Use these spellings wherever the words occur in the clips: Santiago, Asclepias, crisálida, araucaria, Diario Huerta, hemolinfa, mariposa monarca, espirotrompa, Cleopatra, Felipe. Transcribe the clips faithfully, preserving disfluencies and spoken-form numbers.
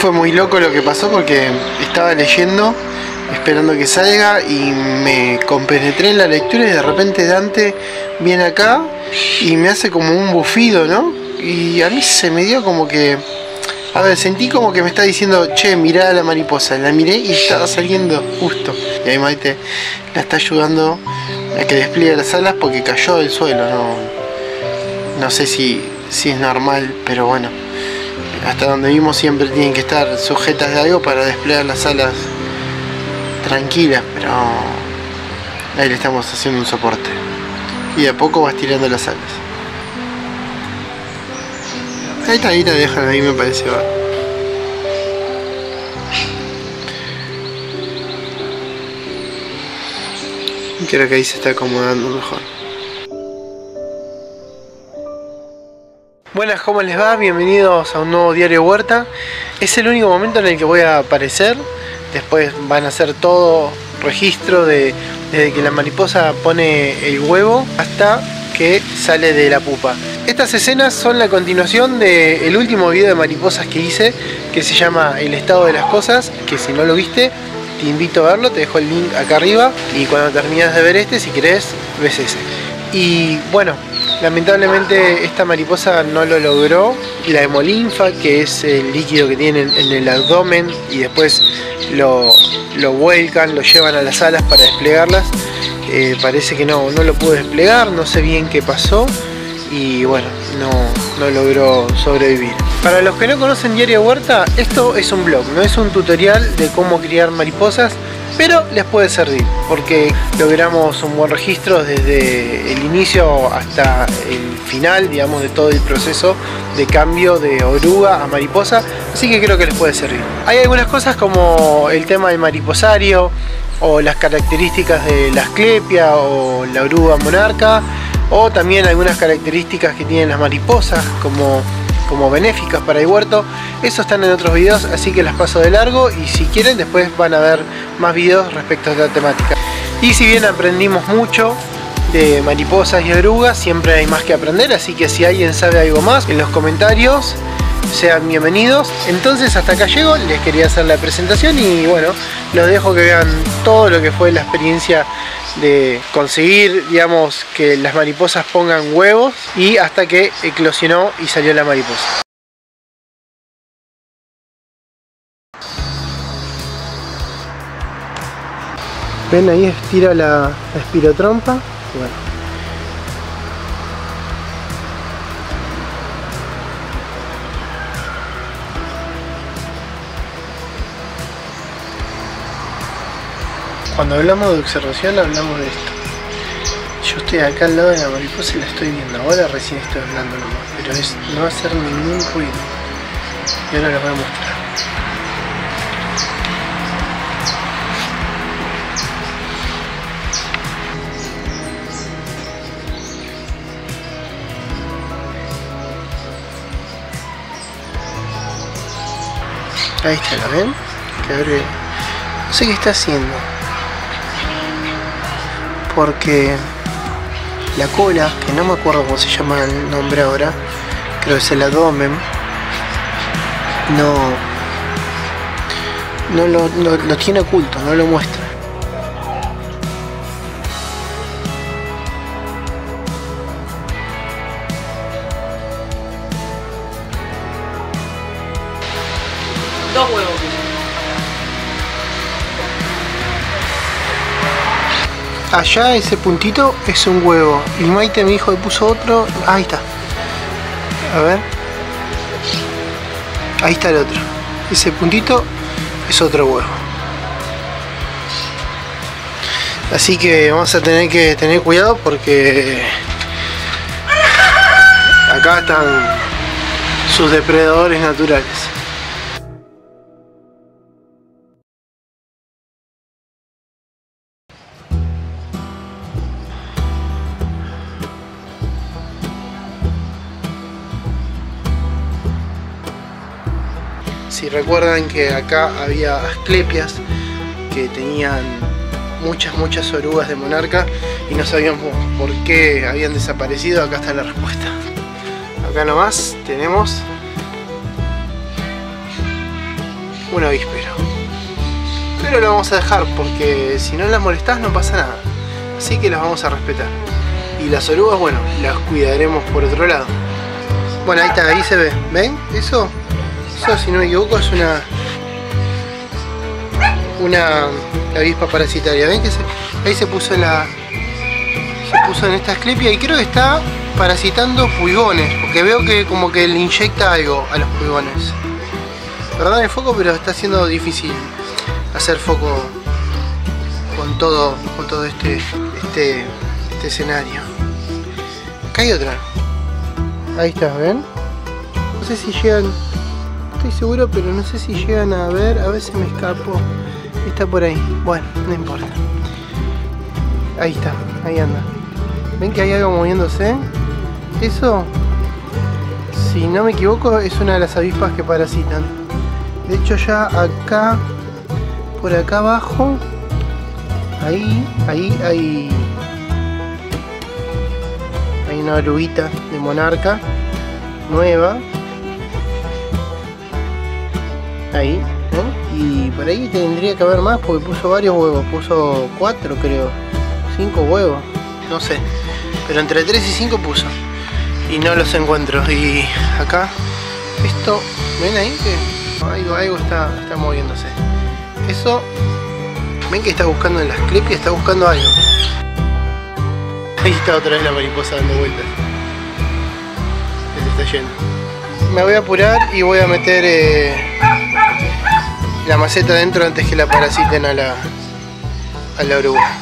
Fue muy loco lo que pasó porque estaba leyendo, esperando que salga, y me compenetré en la lectura y de repente Dante viene acá y me hace como un bufido, ¿no? Y a mí se me dio como que... A ver, sentí como que me está diciendo, che, mirá a la mariposa. La miré y estaba saliendo justo. Y ahí Maite la está ayudando a que despliegue las alas porque cayó del suelo. No, no sé si, si es normal, pero bueno. Hasta donde vimos siempre tienen que estar sujetas de algo para desplegar las alas tranquilas. Pero ahí le estamos haciendo un soporte. Y de a poco vas tirando las alas. Ahí está, ahí la dejan, ahí me parece va. Creo que ahí se está acomodando mejor. Buenas, ¿cómo les va? Bienvenidos a un nuevo Diario Huerta. Es el único momento en el que voy a aparecer. Después van a hacer todo registro de, desde que la mariposa pone el huevo hasta que sale de la pupa. Estas escenas son la continuación del último video de mariposas que hice, que se llama El estado de las cosas, que si no lo viste, te invito a verlo, te dejo el link acá arriba, y cuando terminas de ver este, si querés, ves ese. Y bueno, lamentablemente esta mariposa no lo logró, la hemolinfa, que es el líquido que tienen en el abdomen, y después lo, lo vuelcan, lo llevan a las alas para desplegarlas, eh, parece que no, no lo pudo desplegar, no sé bien qué pasó, y bueno, no, no logró sobrevivir. Para los que no conocen Diario Huerta, esto es un blog, no es un tutorial de cómo criar mariposas, pero les puede servir, porque logramos un buen registro desde el inicio hasta el final, digamos, de todo el proceso de cambio de oruga a mariposa, así que creo que les puede servir. Hay algunas cosas como el tema del mariposario, o las características de la asclepia o la oruga monarca, o también algunas características que tienen las mariposas como, como benéficas para el huerto. Eso están en otros videos, así que las paso de largo, y si quieren después van a ver más videos respecto a esta temática. Y si bien aprendimos mucho de mariposas y orugas, siempre hay más que aprender, así que si alguien sabe algo más, en los comentarios sean bienvenidos. Entonces hasta acá llego, les quería hacer la presentación y bueno, los dejo que vean todo lo que fue la experiencia de conseguir, digamos, que las mariposas pongan huevos y hasta que eclosionó y salió la mariposa. Ven, ahí estira la, la espirotrompa. Bueno. Cuando hablamos de observación hablamos de esto. Yo estoy acá al lado de la mariposa y la estoy viendo. Ahora recién estoy hablando nomás, pero es no hacer ningún ruido. Y ahora les voy a mostrar. Ahí está, ¿la ven? Que abre. No sé qué está haciendo, porque la cola, que no me acuerdo cómo se llama el nombre ahora, creo que es el abdomen, no, no lo, lo, lo tiene oculto, no lo muestra. Dos huevos. Allá ese puntito es un huevo. Y Maite me dijo que puso otro. Ahí está. A ver. Ahí está el otro. Ese puntito es otro huevo. Así que vamos a tener que tener cuidado porque acá están sus depredadores naturales. Si recuerdan que acá había asclepias que tenían muchas muchas orugas de monarca y no sabíamos por qué habían desaparecido, acá está la respuesta. Acá nomás tenemos un avíspero. Pero lo vamos a dejar porque si no las molestás no pasa nada. Así que las vamos a respetar. Y las orugas, bueno, las cuidaremos por otro lado. Bueno, ahí está, ahí se ve. ¿Ven? Eso, eso si no me equivoco es una... una avispa parasitaria. ¿Ven que se, ahí se puso la... se puso en esta asclepia y creo que está parasitando pulgones, porque veo que como que le inyecta algo a los pulgones. Perdón el foco, pero está siendo difícil hacer foco con todo, con todo este, este, este escenario. Acá hay otra. Ahí está, ¿ven? No sé si llegan, estoy seguro, pero no sé si llegan a ver. A ver si me escapo. Está por ahí. Bueno, no importa. Ahí está, ahí anda. ¿Ven que hay algo moviéndose? Eso, si no me equivoco, es una de las avispas que parasitan. De hecho ya acá, por acá abajo, ahí, ahí, ahí, hay una oruguita de monarca nueva. Ahí, ¿eh? Y por ahí tendría que haber más porque puso varios huevos, puso cuatro creo, cinco huevos. No sé, pero entre tres y cinco puso. Y no los encuentro. Y acá, esto, ¿ven ahí? Que algo, algo está, está moviéndose. Eso, ¿ven que está buscando en las clips? Está buscando algo. Ahí está otra vez la mariposa dando vueltas. Se está yendo. Me voy a apurar y voy a meter eh, la maceta dentro antes que la parasiten a la, a la oruga.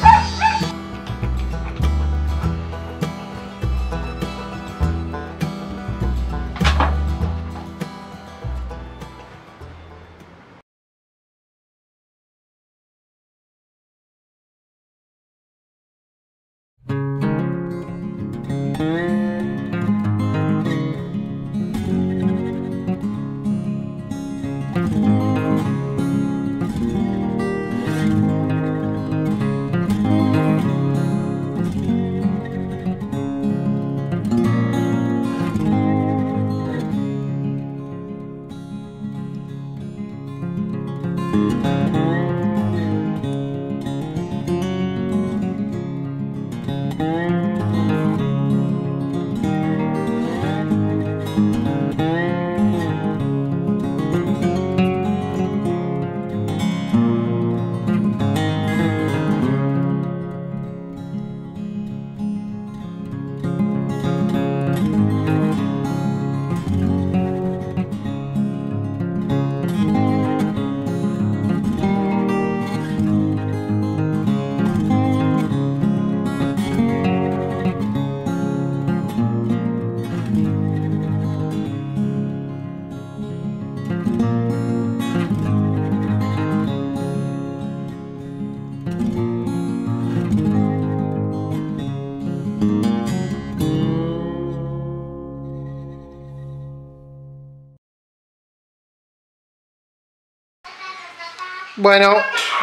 Bueno,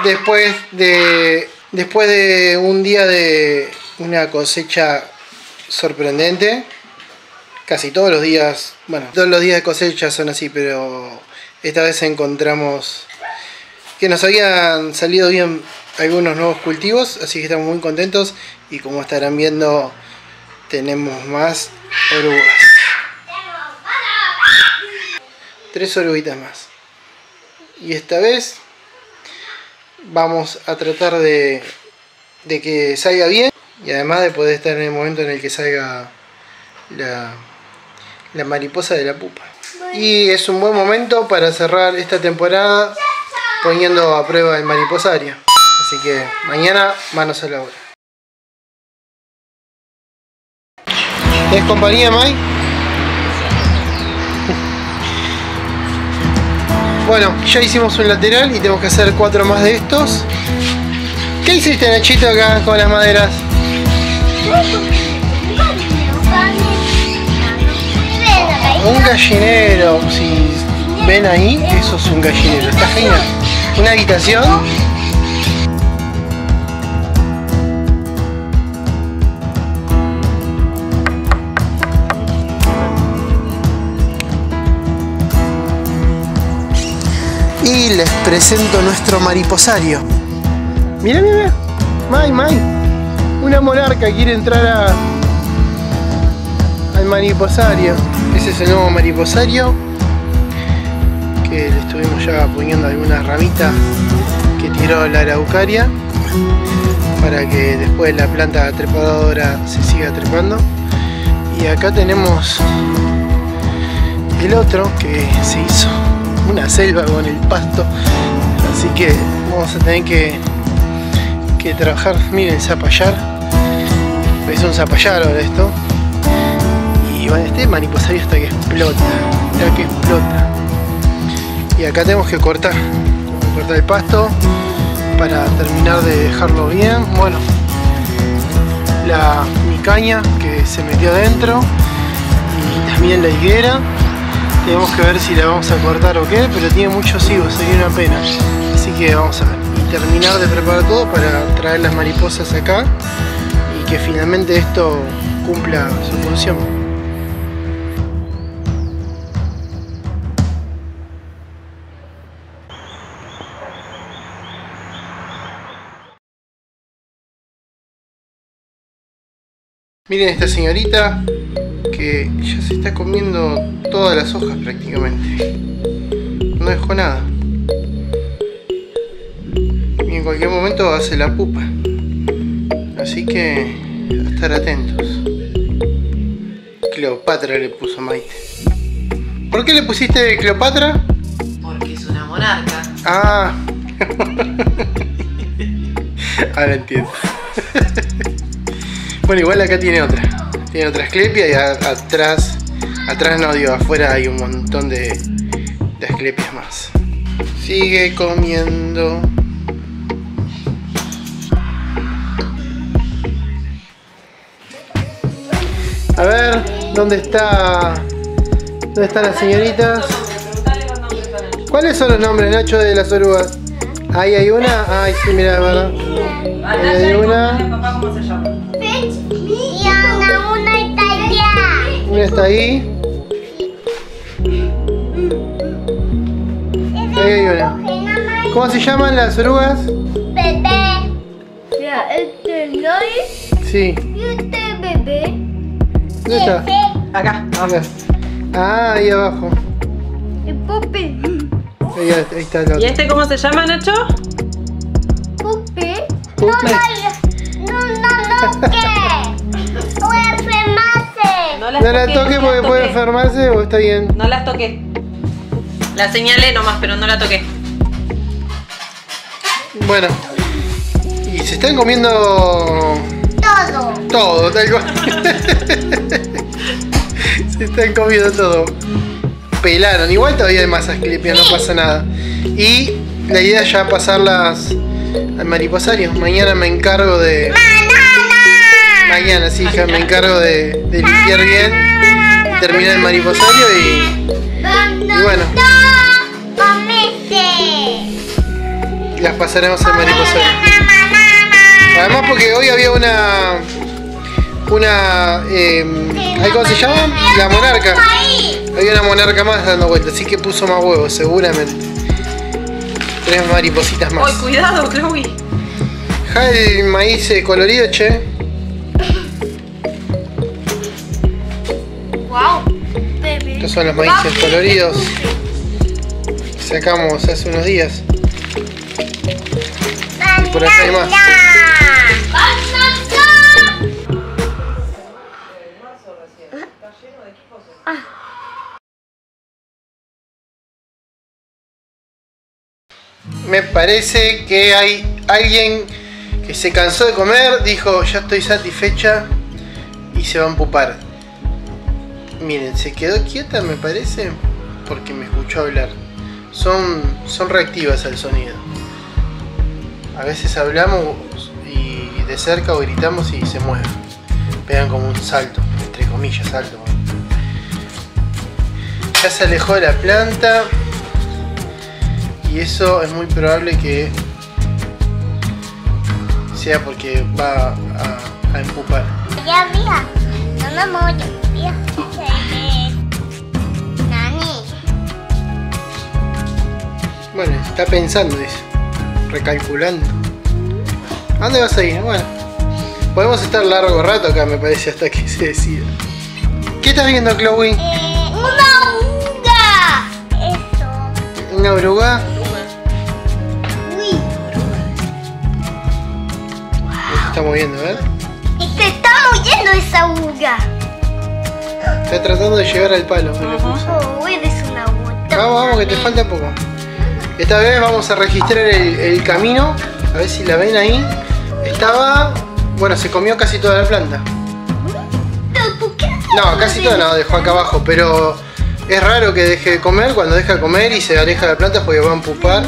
después de, después de un día de una cosecha sorprendente, casi todos los días, bueno, todos los días de cosecha son así, pero esta vez encontramos que nos habían salido bien algunos nuevos cultivos, así que estamos muy contentos y como estarán viendo, tenemos más orugas. Tres oruguitas más. Y esta vez... vamos a tratar de, de que salga bien y además de poder estar en el momento en el que salga la, la mariposa de la pupa. Y es un buen momento para cerrar esta temporada poniendo a prueba el mariposario. Así que mañana manos a la obra. ¿Tienes compañía, Mike? Bueno, ya hicimos un lateral y tenemos que hacer cuatro más de estos. ¿Qué hiciste, Nachito, acá con las maderas? Un gallinero. Si ven ahí, eso es un gallinero. Está genial. Una habitación. y les presento nuestro mariposario. Mirá, mirá, May, May, una monarca quiere entrar a, al mariposario. Ese es el nuevo mariposario que le estuvimos ya poniendo algunas ramitas que tiró la araucaria para que después la planta trepadora se siga trepando. Y acá tenemos el otro que se hizo una selva con el pasto, así que vamos a tener que, que trabajar. Miren, zapallar, es un zapallar ahora esto. Y bueno, este mariposario hasta que explota, hasta que explota. Y acá tenemos que cortar, cortar el pasto para terminar de dejarlo bien. Bueno, la, mi caña que se metió adentro y también la higuera. Tenemos que ver si la vamos a cortar o qué, pero tiene muchos higos, sería una pena. Así que vamos a ver. Y terminar de preparar todo para traer las mariposas acá y que finalmente esto cumpla su función. Miren esta señorita que ya se está comiendo todas las hojas prácticamente. No dejó nada. Y en cualquier momento hace la pupa. Así que a estar atentos. Cleopatra le puso Maite. ¿Por qué le pusiste Cleopatra? Porque es una monarca. Ah. Ahora entiendo. Bueno, igual acá tiene otra. Tiene otra asclepia y a, atrás, atrás no, digo, afuera hay un montón de, de asclepias más. Sigue comiendo. A ver, ¿dónde está? ¿Dónde están las señoritas? ¿Cuáles son los nombres, Nacho, de las orugas? Ahí hay una. Ay, sí, mira, ¿verdad? Ahí hay una. ¿Cómo se llama? Una está ahí. Ahí hay una. ¿Cómo se llaman las orugas? Bebé. Mira, este Lois. Sí. Y este bebé. ¿Dónde está? Acá. Acá. Ah, ahí abajo. El Pope. Ahí, ahí está el otro. ¿Y este cómo se llama, Nacho? Pope. No, no, no, no, no, ¿qué? Voy a enfermarse. No las no toque, la toque porque no puede enfermarse o está bien. No las toqué. La señalé nomás, pero no la toqué. Bueno. Y se están comiendo... Todo. Todo, tal cual. Se están comiendo todo. Pelaron. Igual todavía hay más asclepias, sí. No pasa nada. Y la idea es ya pasarlas al mariposario. Mañana me encargo de... ¡Banana! Mañana, sí, hija, me encargo de, de limpiar bien, terminar el mariposario y... y bueno. Las pasaremos al mariposario. Además porque hoy había una... Una... Eh, ¿cómo se llama? La monarca. Había una monarca más dando vueltas, así que puso más huevos, seguramente. Tres maripositas más. ¡Ay, cuidado, Chloe! Deja el maíz colorido, che. Wow. Estos son los maíces coloridos que sacamos hace unos días. Y por acá hay más. Me parece que hay alguien que se cansó de comer, dijo ya estoy satisfecha y se va a empupar. Miren, se quedó quieta me parece porque me escuchó hablar. Son, son reactivas al sonido. A veces hablamos y de cerca o gritamos y se mueven. Pegan como un salto, entre comillas salto. Ya se alejó de la planta. Y eso es muy probable que sea porque va a, a empupar. Ya, mira, no me voy a mira. Bueno, está pensando eso, recalculando. ¿A dónde vas a ir? Bueno, podemos estar largo rato acá, me parece, hasta que se decida. ¿Qué estás viendo, Chloe? Eh, una oruga. Eso. ¿Una oruga? Uy. Se está moviendo, ¿verdad? Se está moviendo esa oruga. Está tratando de llegar al palo. Oh, eres una botana. Vamos, vamos, que te falta poco. Esta vez vamos a registrar el, el camino. A ver si la ven ahí. Estaba... Bueno, se comió casi toda la planta. No, casi toda no, dejó acá abajo. Pero es raro que deje de comer. Cuando deja de comer y se aleja de la planta, porque va a empupar.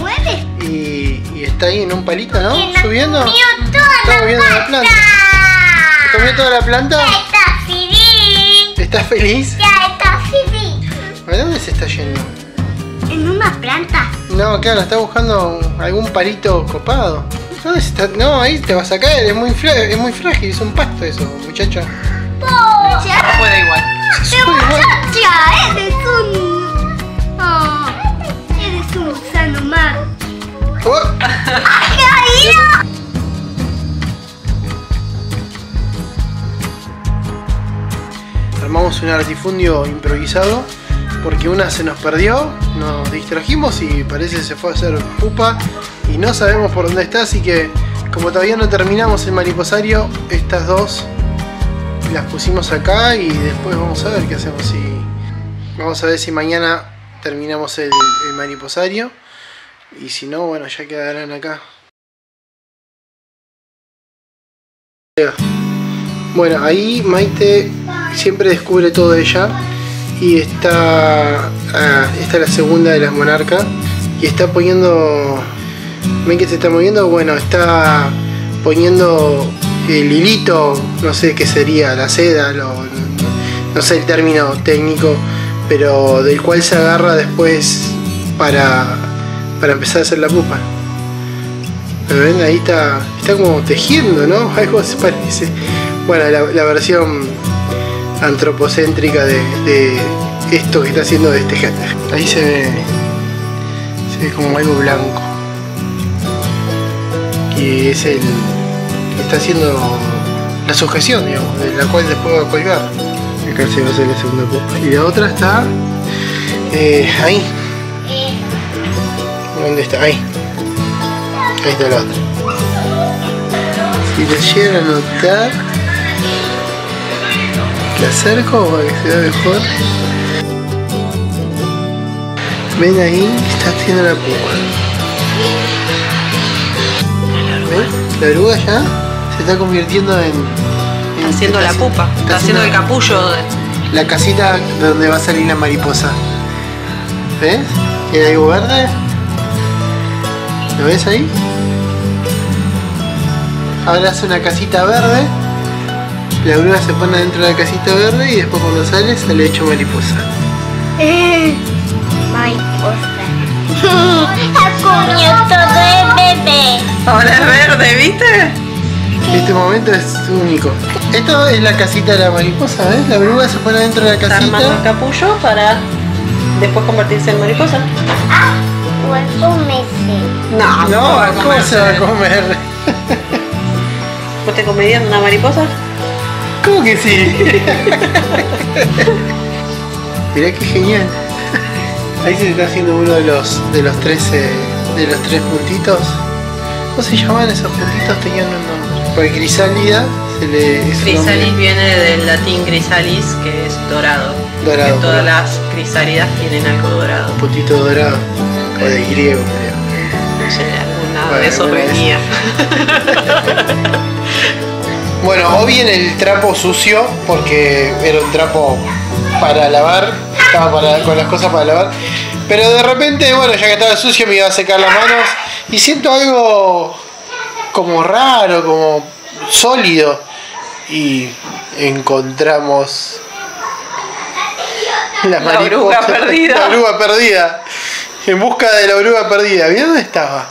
Y, y está ahí en un palito, ¿no? Subiendo. Está moviendo la planta. ¿Se comió toda la planta? ¿Estás feliz? Ya está feliz. ¿A dónde se está yendo? En una planta. No, claro, está buscando algún palito copado. ¿Dónde está? No, ahí te vas a caer, es muy, es muy frágil, es un pasto eso, muchacha. Muchacha. No puede igual. Se sube igual. Muchacha, eres un... Oh, eres un gusano más. Oh. ¡Ay, caído! Armamos un artifundio improvisado porque una se nos perdió, nos distrajimos y parece que se fue a hacer pupa y no sabemos por dónde está, así que como todavía no terminamos el mariposario, estas dos las pusimos acá y después vamos a ver qué hacemos. Si vamos a ver si mañana terminamos el, el mariposario y si no, bueno, ya quedarán acá. Bueno, ahí Maite siempre descubre todo ella y está, ah, esta es la segunda de las monarcas y está poniendo, ven que se está moviendo, bueno, está poniendo el hilito, no sé qué sería, la seda, lo, no sé el término técnico, pero del cual se agarra después para, para empezar a hacer la pupa. ¿Lo ven? Ahí está, está como tejiendo, ¿no? Algo se parece. Bueno, la, la versión antropocéntrica de, de esto que está haciendo de este gente. Ahí se ve, se ve como algo blanco. Que es el que está haciendo la sujeción, digamos, de la cual después va a colgar. Acá se va a hacer la segunda pupa. Y la otra está eh, ahí. ¿Dónde está? Ahí. Ahí está la otra. Si la llegan a notar. La acerco para que se vea mejor. Ven ahí, está haciendo la pupa. ¿Ven? La oruga ya se está convirtiendo en... en haciendo la pupa, está, está haciendo, haciendo el capullo. De... La casita donde va a salir la mariposa. ¿Ves? ¿Tiene algo verde? ¿Lo ves ahí? Ahora hace una casita verde. La oruga se pone dentro de la casita verde y después cuando sale, sale hecho mariposa. Eh, mariposa. Comió todo el bebé. Ahora es verde, ¿viste? Este momento es único. Esto es la casita de la mariposa, ¿ves? La oruga se pone dentro de la casita. Está armando el capullo para después convertirse en mariposa. Ah, o a comerse. No, no, ¿cómo comerse? Se va a comer? ¿Vos te comerías una mariposa? ¿Cómo que sí? Mirá que genial. Ahí se está haciendo uno de los de los tres eh, de los tres puntitos. ¿Cómo se llamaban esos puntitos? Tenían un nombre. Porque crisálida se le. Crisális viene del latín crisalis, que es dorado. Dorado. Porque todas las crisálidas tienen algo dorado. Un puntito dorado. O de griego, creo. No sé, alguna bueno, de esos venía. Bueno, o bien el trapo sucio, porque era un trapo para lavar, estaba para, con las cosas para lavar, pero de repente, bueno, ya que estaba sucio me iba a secar las manos y siento algo como raro, como sólido y encontramos la, la oruga perdida. La oruga perdida, en busca de la oruga perdida, ¿vieron dónde estaba?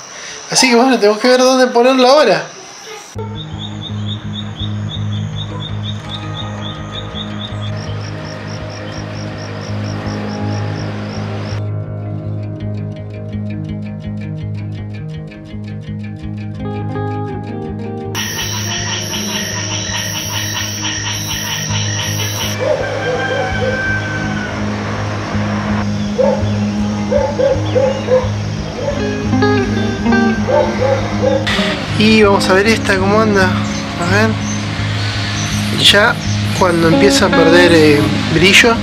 Así que bueno, tenemos que ver dónde ponerla ahora. Y vamos a ver esta cómo anda. A ver. Ya cuando empieza a perder eh, brillo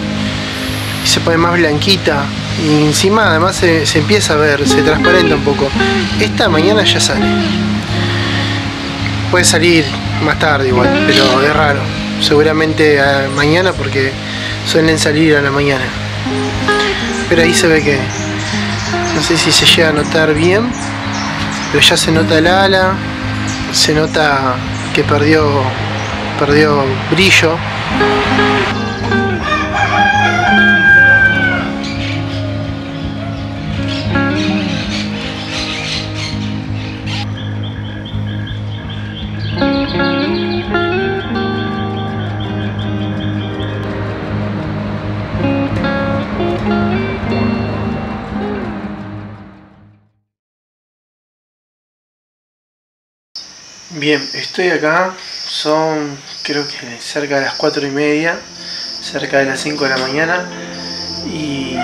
y se pone más blanquita. Y encima además se, se empieza a ver, se transparenta un poco. Esta mañana ya sale. Puede salir más tarde igual, pero es raro. Seguramente a mañana porque suelen salir a la mañana. Pero ahí se ve que... no sé si se llega a notar bien, pero ya se nota el ala. Se nota que perdió, perdió brillo. Bien, estoy acá, son creo que cerca de las cuatro y media, cerca de las cinco de la mañana, y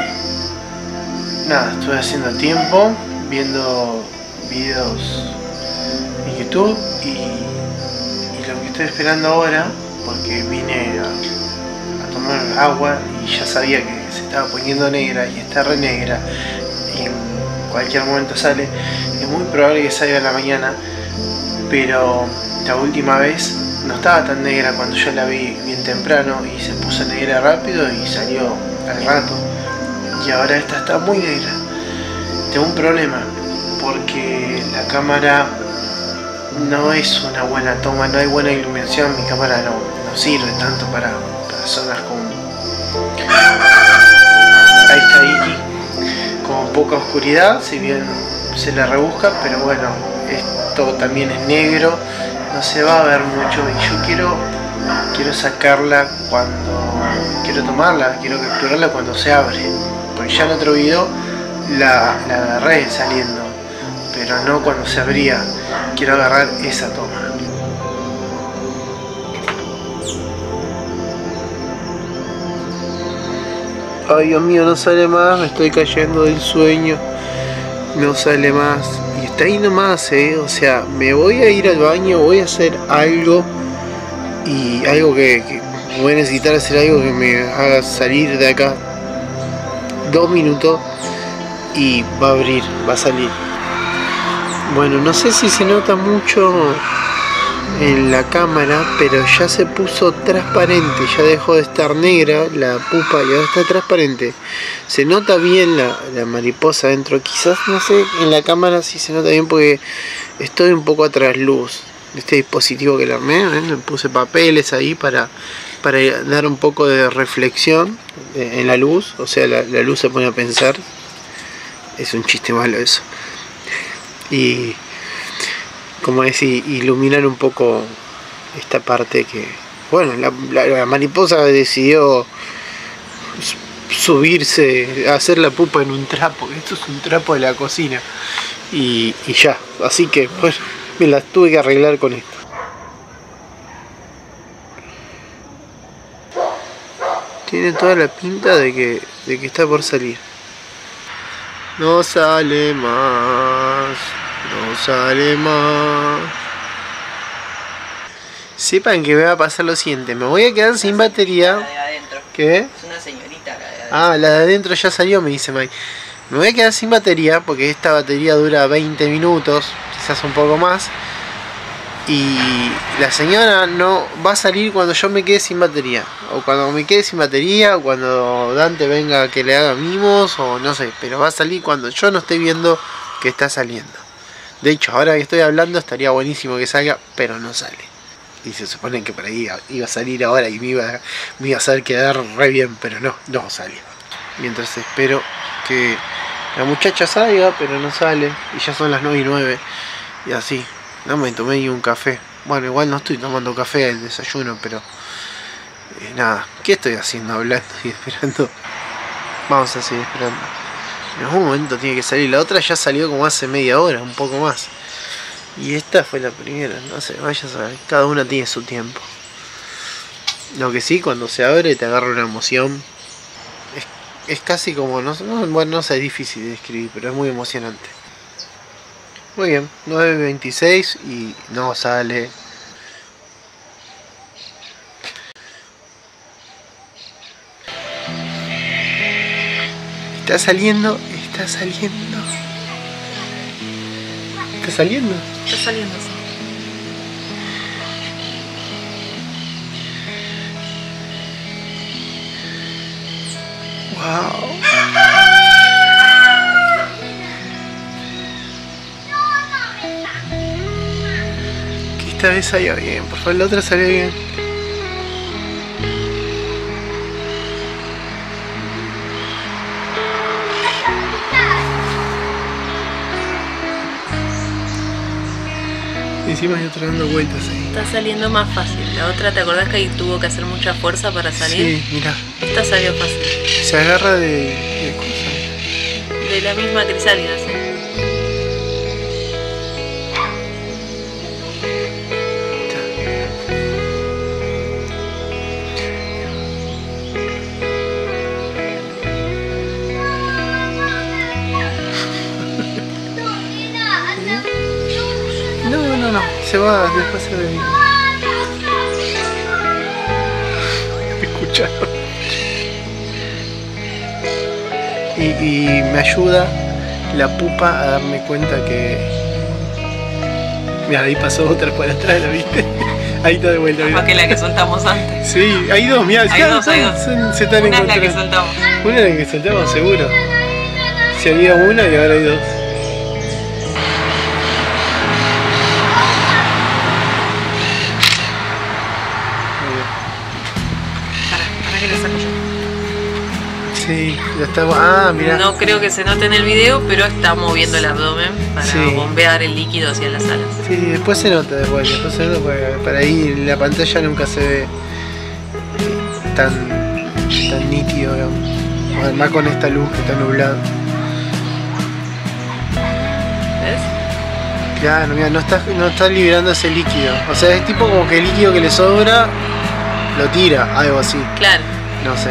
nada, estoy haciendo tiempo, viendo videos en YouTube, y, y lo que estoy esperando ahora, porque vine a, a tomar agua y ya sabía que se estaba poniendo negra y está re negra, y en cualquier momento sale, es muy probable que salga a la mañana. Pero la última vez no estaba tan negra cuando yo la vi bien temprano y se puso negra rápido y salió al rato. Y ahora esta está muy negra. Tengo un problema porque la cámara no es una buena toma, no hay buena iluminación. Mi cámara no, no sirve tanto para, para zonas como... ahí está Iki, con poca oscuridad, si bien se la rebusca, pero bueno, es... también es negro, no se va a ver mucho y yo quiero quiero sacarla cuando quiero tomarla, quiero capturarla cuando se abre, porque ya en otro video la, la agarré saliendo, pero no cuando se abría. Quiero agarrar esa toma. Ay, Dios mío, no sale más, me estoy cayendo del sueño, no sale más. Y está ahí nomás, eh, o sea, me voy a ir al baño, voy a hacer algo y algo que, que voy a necesitar hacer algo que me haga salir de acá dos minutos y va a abrir, va a salir. Bueno, no sé si se nota mucho en la cámara, pero ya se puso transparente, ya dejó de estar negra la pupa y ahora está transparente. Se nota bien la, la mariposa dentro, quizás, no sé, en la cámara si sí se nota bien porque estoy un poco a trasluz de este dispositivo que le armé, ¿eh? Le puse papeles ahí para, para dar un poco de reflexión en la luz, o sea, la, la luz se pone a pensar. Es un chiste malo eso. Y... como decir, iluminar un poco esta parte que... bueno, la, la, la mariposa decidió subirse, hacer la pupa en un trapo. Esto es un trapo de la cocina. Y, y ya, así que bueno, me las tuve que arreglar con esto. Tiene toda la pinta de que, de que está por salir. No sale más... no sale más. Sepan que me va a pasar lo siguiente. Me voy a quedar sin batería. La de adentro. ¿Qué? Es una señorita la de adentro. Ah, la de adentro ya salió, me dice Mike. Me voy a quedar sin batería porque esta batería dura veinte minutos, quizás un poco más. Y la señora no va a salir cuando yo me quede sin batería. O cuando me quede sin batería, o cuando Dante venga que le haga mimos, o no sé. Pero va a salir cuando yo no esté viendo que está saliendo. De hecho, ahora que estoy hablando estaría buenísimo que salga, pero no sale. Y se supone que por ahí iba a salir ahora y me iba, me iba a hacer quedar re bien, pero no, no salió. Mientras espero que la muchacha salga, pero no sale. Y ya son las nueve y nueve. Y así, no me tomé ni un café. Bueno, igual no estoy tomando café al desayuno, pero... Eh, nada, ¿qué estoy haciendo? Hablando y esperando. Vamos a seguir esperando. En algún momento tiene que salir. La otra ya salió como hace media hora, un poco más. Y esta fue la primera, no sé, vaya a saber. Cada una tiene su tiempo. Lo que sí, cuando se abre te agarra una emoción. Es, es casi como, no, no, bueno, no sé, es difícil de describir, pero es muy emocionante. Muy bien, nueve veintiséis y no sale. Está saliendo, está saliendo. Está saliendo. Está saliendo, sí. Wow. Que esta vez salga bien, por favor, la otra salió bien. Encima hay otra dando vueltas ahí. Está saliendo más fácil. La otra, ¿te acordás que ahí tuvo que hacer mucha fuerza para salir? Sí, mirá. Esta salió fácil. Se agarra de... de cosas. De la misma crisálida, sí. Se va después se ve. Me escucharon. Y, y me ayuda la pupa a darme cuenta que... Mira, ahí pasó otra para atrás, ¿la viste? Ahí está de vuelta. Más que la que soltamos antes. Sí, hay dos, mirá. Hay dos, hay dos. Se están encontrando. Una es la que soltamos. Una es la que soltamos, seguro. Si había una y ahora hay dos. Sí, ya está. Ah, mirá. No creo que se note en el video, pero está moviendo el abdomen para sí. bombear el líquido hacia las alas. Sí, después se nota después, después se nota porque para ahí la pantalla nunca se ve tan, tan nítido, digamos. Además con esta luz que está nublada. ¿Ves? Claro, mira, no está, no está liberando ese líquido. O sea, es tipo como que el líquido que le sobra lo tira, algo así. Claro. No sé.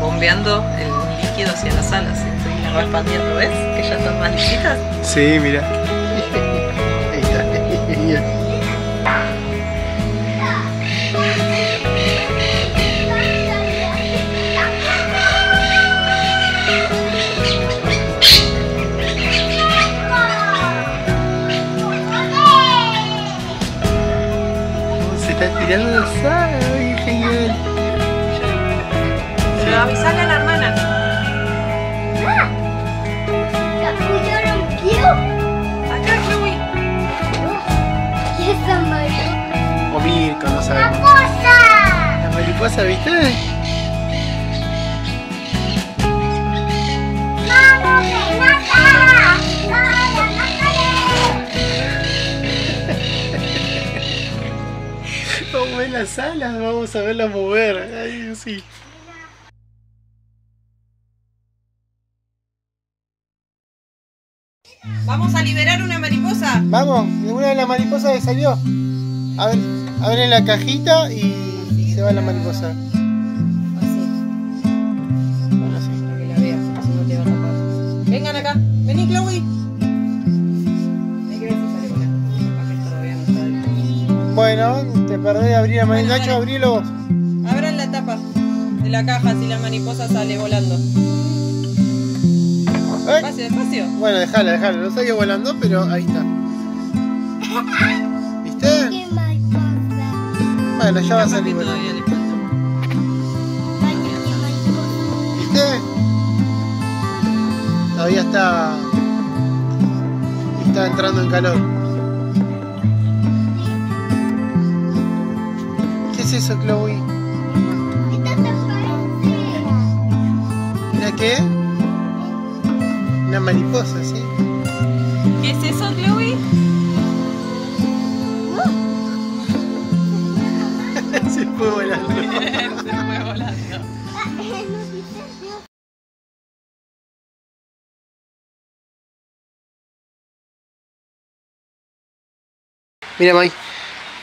Bombeando el líquido hacia las alas, estoy la va expandiendo, ¿ves? Que ya están más liquidas. Sí, mira. Ahí está. Se está tirando las alas, genial. Avisale a la hermana. ¡Ah! ¡La cuyo rompió! ¡Acá, Chloe! ¿Y esa mariposa? O Mirko, no sabemos. ¡Mariposa! ¿La mariposa, viste? ¡Vamos, Renata! ¡Vamos, Renata! Vamos a ver las alas, vamos a verlas mover. Ay, sí. Vamos a liberar una mariposa. Vamos, una de las mariposas que salió. A ver, abren la cajita y sí, se va la mariposa. Así. Bueno, así. Para que la veas, si no te va a tapar. Vengan acá, vení, Chloe. Hay que ver si sale con la para que todavía no sale. Bueno, te perdés de abrir la mariposa. Nacho, abrilo vos. Abran la tapa de la caja si la mariposa sale volando. ¿Eh? Despacio, despacio. Bueno, dejala, dejala. No salió volando, pero ahí está. ¿Viste? Qué mariposa. Bueno, ya va a salir. Bueno. Todavía le falta. ¿Viste? Todavía está... Está entrando en calor. ¿Qué es eso, Chloe? Está transparente. ¿Mira qué? Una mariposa, ¿sí? ¿Qué es eso, Chloe? Se fue volando. Se fue volando. Mira, May.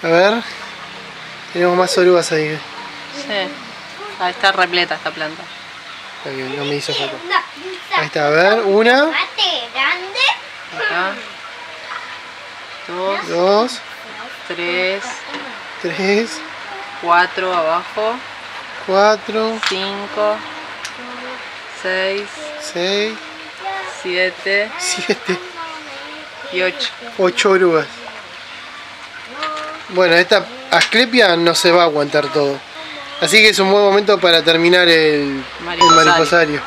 A ver. Tenemos más orugas ahí. ¿Eh? Sí. Ahí está repleta esta planta. Está bien, no me hizo foto. Ahí está, a ver, una. Acá. Dos. Dos. Tres. Tres. Cuatro abajo. Cuatro. Cinco. Seis. Seis. Siete. Siete. Y ocho. Ocho orugas. Bueno, esta Asclepia no se va a aguantar todo. Así que es un buen momento para terminar el mariposario. El mariposario.